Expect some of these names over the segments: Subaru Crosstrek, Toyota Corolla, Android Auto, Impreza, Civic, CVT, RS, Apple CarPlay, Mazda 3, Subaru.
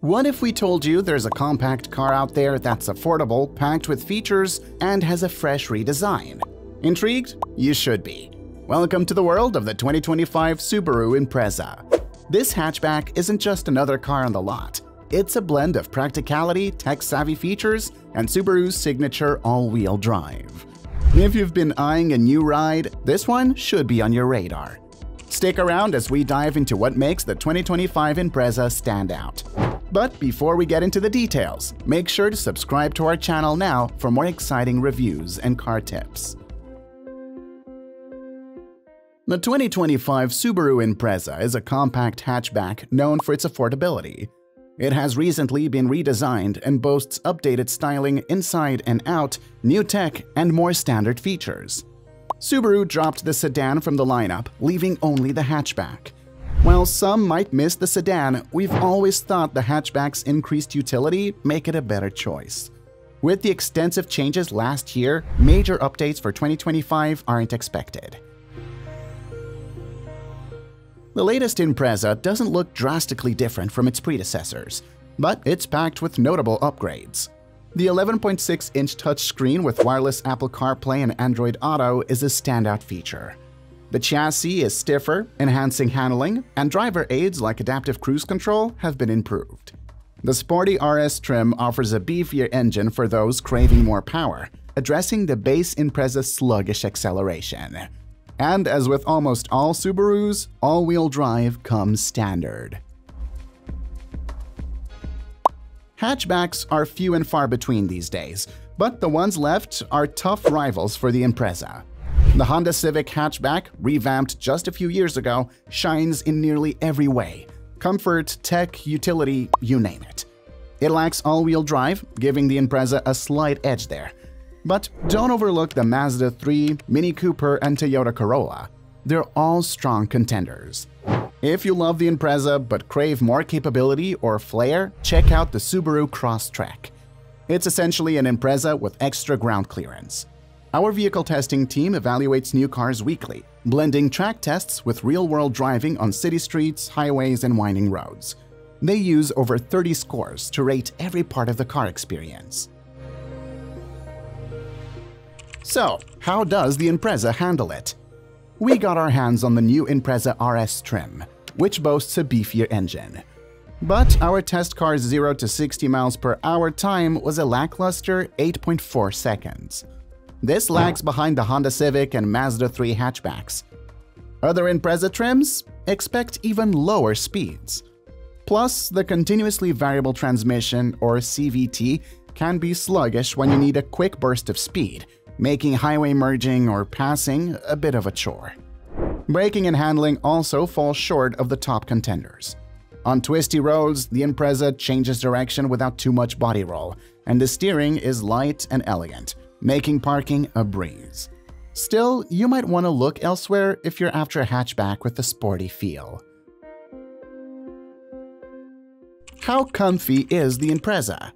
What if we told you there's a compact car out there that's affordable, packed with features, and has a fresh redesign? Intrigued? You should be. Welcome to the world of the 2025 Subaru Impreza. This hatchback isn't just another car on the lot. It's a blend of practicality, tech-savvy features, and Subaru's signature all-wheel drive. If you've been eyeing a new ride, this one should be on your radar. Stick around as we dive into what makes the 2025 Impreza stand out. But before we get into the details, make sure to subscribe to our channel now for more exciting reviews and car tips. The 2025 Subaru Impreza is a compact hatchback known for its affordability. It has recently been redesigned and boasts updated styling inside and out, new tech, and more standard features. Subaru dropped the sedan from the lineup, leaving only the hatchback. While some might miss the sedan, we've always thought the hatchback's increased utility make it a better choice. With the extensive changes last year, major updates for 2025 aren't expected. The latest Impreza doesn't look drastically different from its predecessors, but it's packed with notable upgrades. The 11.6-inch touchscreen with wireless Apple CarPlay and Android Auto is a standout feature. The chassis is stiffer, enhancing handling, and driver aids like adaptive cruise control have been improved. The sporty RS trim offers a beefier engine for those craving more power, addressing the base Impreza's sluggish acceleration. And as with almost all Subarus, all-wheel drive comes standard. Hatchbacks are few and far between these days, but the ones left are tough rivals for the Impreza. The Honda Civic hatchback, revamped just a few years ago, shines in nearly every way – comfort, tech, utility, you name it. It lacks all-wheel drive, giving the Impreza a slight edge there. But don't overlook the Mazda 3, Mini Cooper, and Toyota Corolla. They're all strong contenders. If you love the Impreza but crave more capability or flair, check out the Subaru Crosstrek. It's essentially an Impreza with extra ground clearance. Our vehicle testing team evaluates new cars weekly, blending track tests with real-world driving on city streets, highways, and winding roads. They use over 30 scores to rate every part of the car experience. So, how does the Impreza handle it? We got our hands on the new Impreza RS trim, which boasts a beefier engine. But our test car's 0 to 60 miles per hour time was a lackluster 8.4 seconds. This lags behind the Honda Civic and Mazda 3 hatchbacks. Other Impreza trims expect even lower speeds. Plus, the continuously variable transmission, or CVT, can be sluggish when you need a quick burst of speed, making highway merging or passing a bit of a chore. Braking and handling also fall short of the top contenders. On twisty roads, the Impreza changes direction without too much body roll, and the steering is light and elegant, making parking a breeze. Still, you might want to look elsewhere if you're after a hatchback with a sporty feel. How comfy is the Impreza?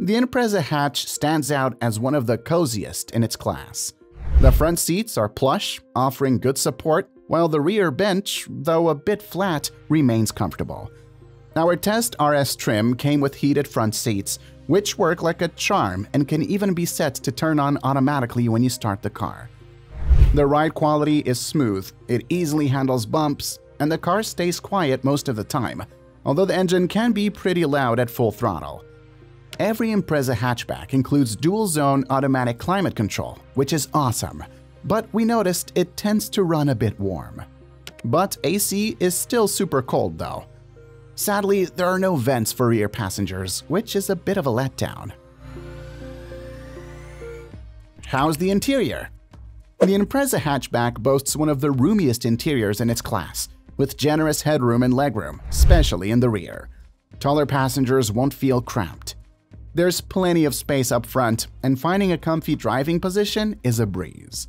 The Impreza hatch stands out as one of the coziest in its class. The front seats are plush, offering good support, while the rear bench, though a bit flat, remains comfortable. Our test RS trim came with heated front seats, which work like a charm and can even be set to turn on automatically when you start the car. The ride quality is smooth, it easily handles bumps, and the car stays quiet most of the time, although the engine can be pretty loud at full throttle. Every Impreza hatchback includes dual-zone automatic climate control, which is awesome, but we noticed it tends to run a bit warm. But AC is still super cold, though. Sadly, there are no vents for rear passengers, which is a bit of a letdown. How's the interior? The Impreza hatchback boasts one of the roomiest interiors in its class, with generous headroom and legroom, especially in the rear. Taller passengers won't feel cramped. There's plenty of space up front, and finding a comfy driving position is a breeze.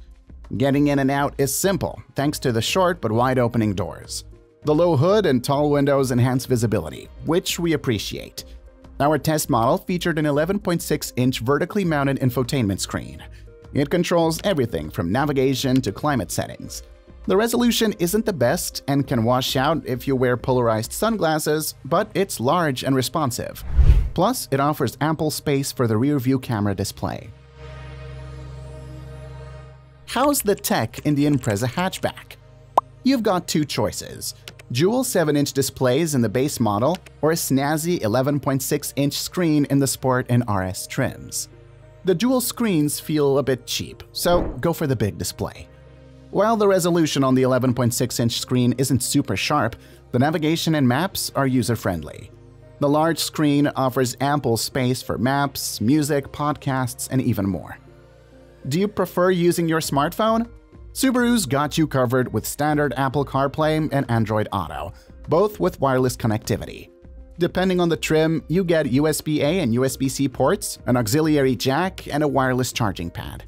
Getting in and out is simple, thanks to the short but wide-opening doors. The low hood and tall windows enhance visibility, which we appreciate. Our test model featured an 11.6-inch vertically mounted infotainment screen. It controls everything from navigation to climate settings. The resolution isn't the best and can wash out if you wear polarized sunglasses, but it's large and responsive. Plus, it offers ample space for the rear-view camera display. How's the tech in the Impreza hatchback? You've got two choices: dual 7-inch displays in the base model or a snazzy 11.6-inch screen in the Sport and RS trims. The dual screens feel a bit cheap, so go for the big display. While the resolution on the 11.6-inch screen isn't super sharp, the navigation and maps are user-friendly. The large screen offers ample space for maps, music, podcasts, and even more. Do you prefer using your smartphone? Subaru's got you covered with standard Apple CarPlay and Android Auto, both with wireless connectivity. Depending on the trim, you get USB-A and USB-C ports, an auxiliary jack, and a wireless charging pad.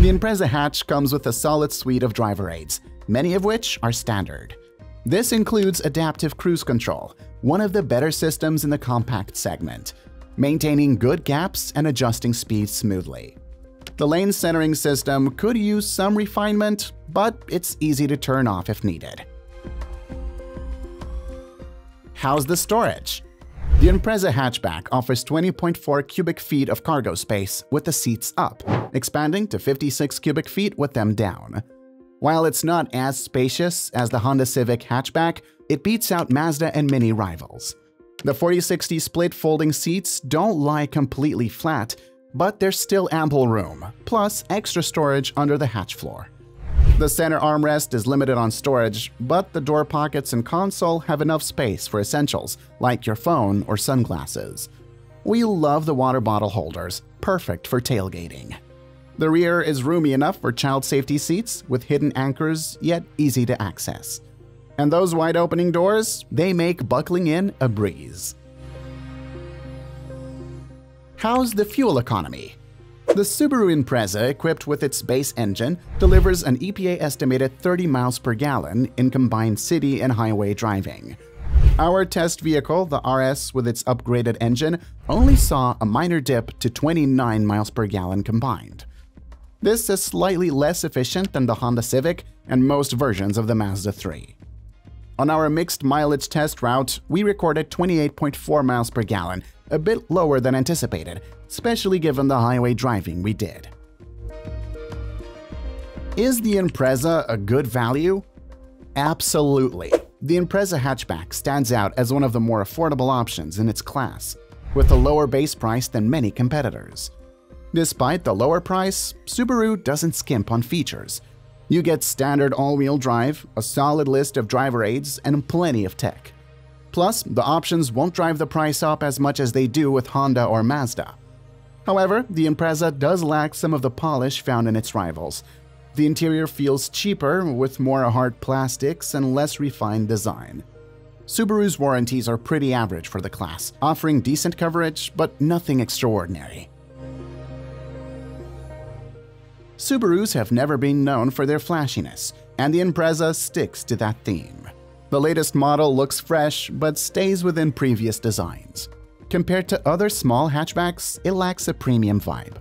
The Impreza hatch comes with a solid suite of driver aids, many of which are standard. This includes adaptive cruise control, one of the better systems in the compact segment, maintaining good gaps and adjusting speed smoothly. The lane centering system could use some refinement, but it's easy to turn off if needed. How's the storage? The Impreza hatchback offers 20.4 cubic feet of cargo space with the seats up, expanding to 56 cubic feet with them down. While it's not as spacious as the Honda Civic hatchback, it beats out Mazda and Mini rivals. The 40/60 split folding seats don't lie completely flat, but there's still ample room, plus extra storage under the hatch floor. The center armrest is limited on storage, but the door pockets and console have enough space for essentials like your phone or sunglasses. We love the water bottle holders, perfect for tailgating. The rear is roomy enough for child safety seats with hidden anchors, yet easy to access. And those wide opening doors, they make buckling in a breeze. How's the fuel economy? The Subaru Impreza, equipped with its base engine, delivers an EPA-estimated 30 miles per gallon in combined city and highway driving. Our test vehicle, the RS, with its upgraded engine, only saw a minor dip to 29 miles per gallon combined. This is slightly less efficient than the Honda Civic and most versions of the Mazda 3. On our mixed mileage test route, we recorded 28.4 miles per gallon, a bit lower than anticipated, especially given the highway driving we did. Is the Impreza a good value? Absolutely. The Impreza hatchback stands out as one of the more affordable options in its class, with a lower base price than many competitors. Despite the lower price, Subaru doesn't skimp on features. You get standard all-wheel drive, a solid list of driver aids, and plenty of tech. Plus, the options won't drive the price up as much as they do with Honda or Mazda. However, the Impreza does lack some of the polish found in its rivals. The interior feels cheaper, with more hard plastics and less refined design. Subaru's warranties are pretty average for the class, offering decent coverage but nothing extraordinary. Subarus have never been known for their flashiness, and the Impreza sticks to that theme. The latest model looks fresh but stays within previous designs. Compared to other small hatchbacks, it lacks a premium vibe.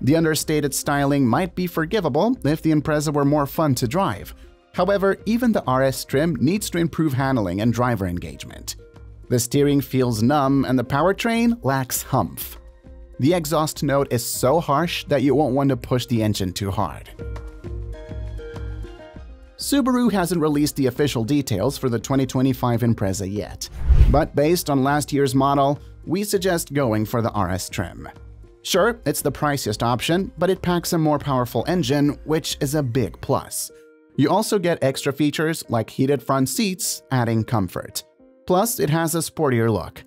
The understated styling might be forgivable if the Impreza were more fun to drive. However, even the RS trim needs to improve handling and driver engagement. The steering feels numb and the powertrain lacks humph. The exhaust note is so harsh that you won't want to push the engine too hard. Subaru hasn't released the official details for the 2025 Impreza yet, but based on last year's model, we suggest going for the RS trim. Sure, it's the priciest option, but it packs a more powerful engine, which is a big plus. You also get extra features like heated front seats, adding comfort. Plus, it has a sportier look.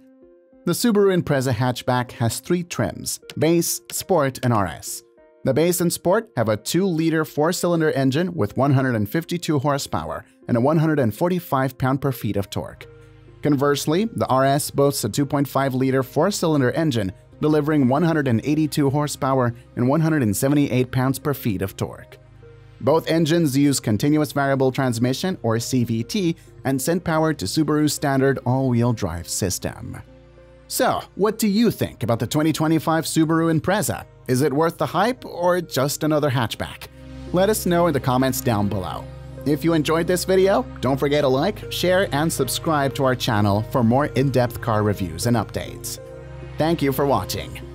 The Subaru Impreza hatchback has three trims: Base, Sport, and RS. The Base and Sport have a 2-liter 4-cylinder engine with 152 horsepower and a 145 pound-feet of torque. Conversely, the RS boasts a 2.5-liter 4-cylinder engine, delivering 182 horsepower and 178 pounds-feet of torque. Both engines use continuous variable transmission, or CVT, and send power to Subaru's standard all-wheel drive system. So, what do you think about the 2025 Subaru Impreza? Is it worth the hype or just another hatchback? Let us know in the comments down below. If you enjoyed this video, don't forget to like, share, and subscribe to our channel for more in-depth car reviews and updates. Thank you for watching.